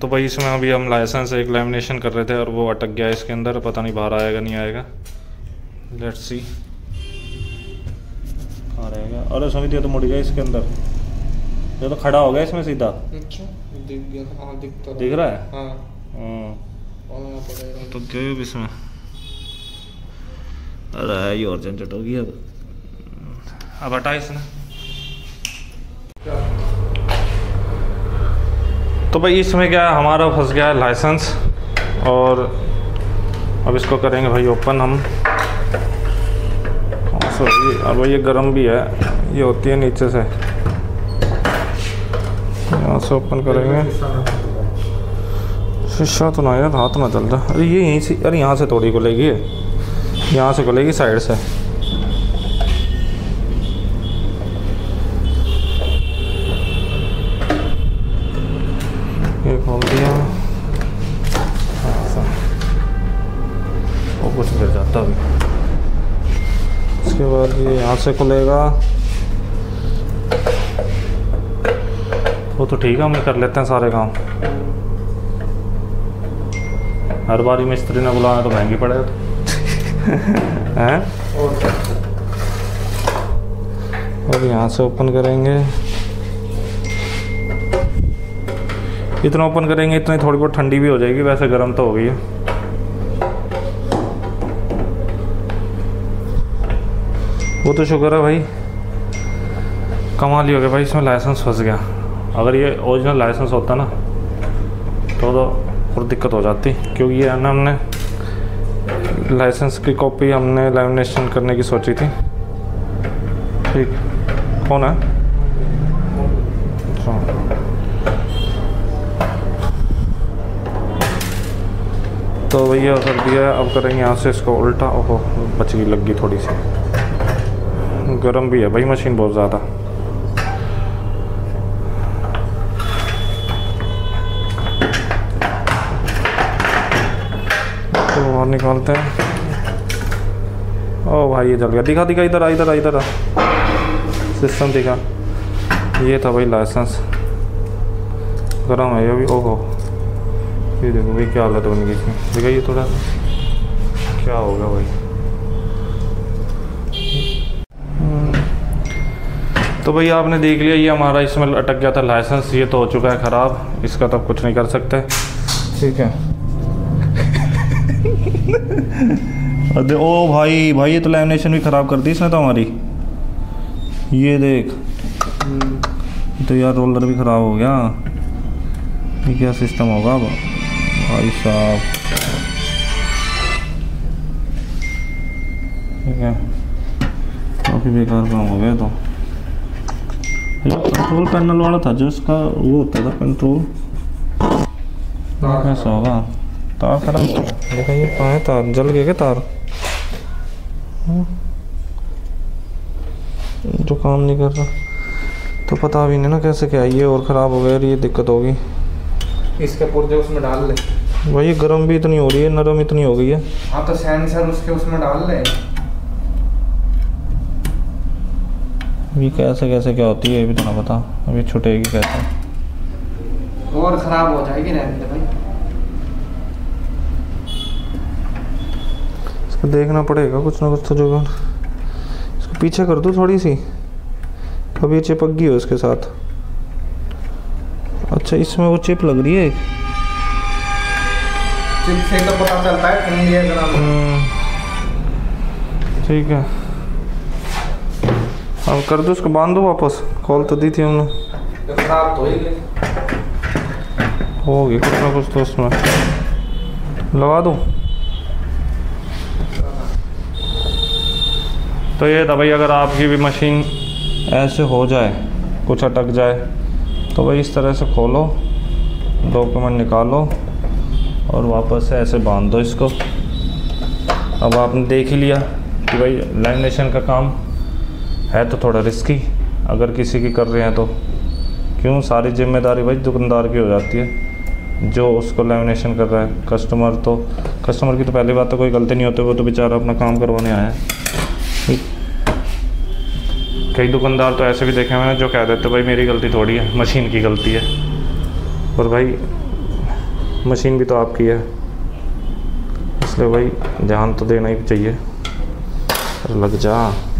तो भाई इसमें अभी हम लाइसेंस एक लैमिनेशन कर रहे थे और वो अटक गया इसके अंदर, पता नहीं बाहर आएगा नहीं आएगा, लेट्स सी आ रहेगा। अरे समिति तो मुड़ गया इसके अंदर, ये तो खड़ा हो गया इसमें सीधा। अच्छा दिख गया, हाँ दिखता दिख रहा है। हाँ तो गए इसमें, अरे ये और झंझट होगी अब हटा इसने। तो भाई इसमें क्या है, हमारा फंस गया है लाइसेंस और अब इसको करेंगे भाई ओपन हम। सॉरी और भाई ये गर्म भी है, ये होती है नीचे से, यहाँ से ओपन करेंगे। शीशा तो ना यार, हाथ ना चल रहा। अरे ये यहीं से, अरे यहाँ से थोड़ी खुलेगी, यहाँ से खुलेगी साइड से। उसके बाद ये यहाँ से खुलेगा, वो तो ठीक है, हम कर लेते हैं सारे काम। हर बार मिस्त्री ने बुलाना तो महंगी पड़ेगा हैं। और यहाँ से ओपन करेंगे, इतना ओपन करेंगे इतनी थोड़ी बहुत ठंडी भी हो जाएगी, वैसे गर्म तो हो गई है। वो तो शुक्र है भाई, कमाल ही हो गया भाई, इसमें लाइसेंस फंस गया। अगर ये ओरिजिनल लाइसेंस होता ना तो और दिक्कत हो जाती, क्योंकि ये ना हमने लाइसेंस की कॉपी हमने लैमिनेशन करने की सोची थी। ठीक कौन है, तो भैया कर दिया। अब करेंगे यहाँ से इसको उल्टा। ओहो बच गई, लग गई थोड़ी सी, गर्म भी है भाई मशीन बहुत ज़्यादा। तो और निकालते हैं। ओ भाई ये जल गया, दिखा दिखा इधर आ, इधर आ, इधर आ, सिस्टम दिखा। ये था भाई लाइसेंस, गर्म है ये भी। ओहो ये देखो भाई क्या हालत बन गई इसमें, दिखा ये थोड़ा क्या होगा भाई। तो भैया आपने देख लिया, ये हमारा इसमें अटक गया था लाइसेंस, ये तो हो चुका है ख़राब, इसका तो कुछ नहीं कर सकते। ठीक है। अरे ओ भाई भाई ये तो लैमिनेशन भी ख़राब कर दी इसने तो हमारी, ये देख। तो यार रोलर भी ख़राब हो गया, ये क्या सिस्टम होगा अब भाई साहब। ठीक है काफ़ी बेकार काम हो गया। तो जो कंट्रोल पैनल वाला था, जो इसका वो होता था कंट्रोल, कैसा होगा। तार खराब देखा, ये कहाँ है तार, जल गया क्या तार, जो काम नहीं कर रहा। तो पता भी नहीं ना कैसे क्या, ये और ख़राब हो गया, ये दिक्कत होगी। इसके पुर्जे उसमें डाल ले भाई, गर्म भी इतनी हो रही है, नरम इतनी हो गई है। हाँ तो सेंसर उसके उसमें डाल ले। अभी कैसे कैसे क्या होती है ये भी तो ना पता, अभी छुटेगी कैसे, और ख़राब हो जाएगी रहने भाई। इसको देखना पड़ेगा कुछ ना कुछ तो जुगाड़। इसको पीछे कर दो थोड़ी सी, अभी चिपक गई हो इसके साथ। अच्छा इसमें वो चिप लग रही है, चिप से तो पता चलता है कौन लिया खराब। ठीक है अब कर दो इसको, बांध दो वापस, कॉल तो दी थी हमने। खराब तो हो गई, कुछ ना कुछ तो उसमें लगा दो। तो ये था भाई, अगर आपकी भी मशीन ऐसे हो जाए, कुछ अटक जाए, तो भाई इस तरह से खोलो, डॉक्यूमेंट निकालो और वापस से ऐसे बांध दो इसको। अब आपने देख ही लिया कि भाई लैमिनेशन का काम है तो थोड़ा रिस्की, अगर किसी की कर रहे हैं तो, क्यों सारी जिम्मेदारी भाई दुकानदार की हो जाती है जो उसको लैमिनेशन कर रहा है। कस्टमर तो, कस्टमर की तो पहली बात तो कोई गलती नहीं होती, वो तो बेचारा अपना काम करवाने आया है। कई दुकानदार तो ऐसे भी देखे हुए हैं जो कह देते भाई मेरी गलती थोड़ी है, मशीन की गलती है। और भाई मशीन भी तो आपकी है, इसलिए भाई ध्यान तो देना ही चाहिए। लग जा।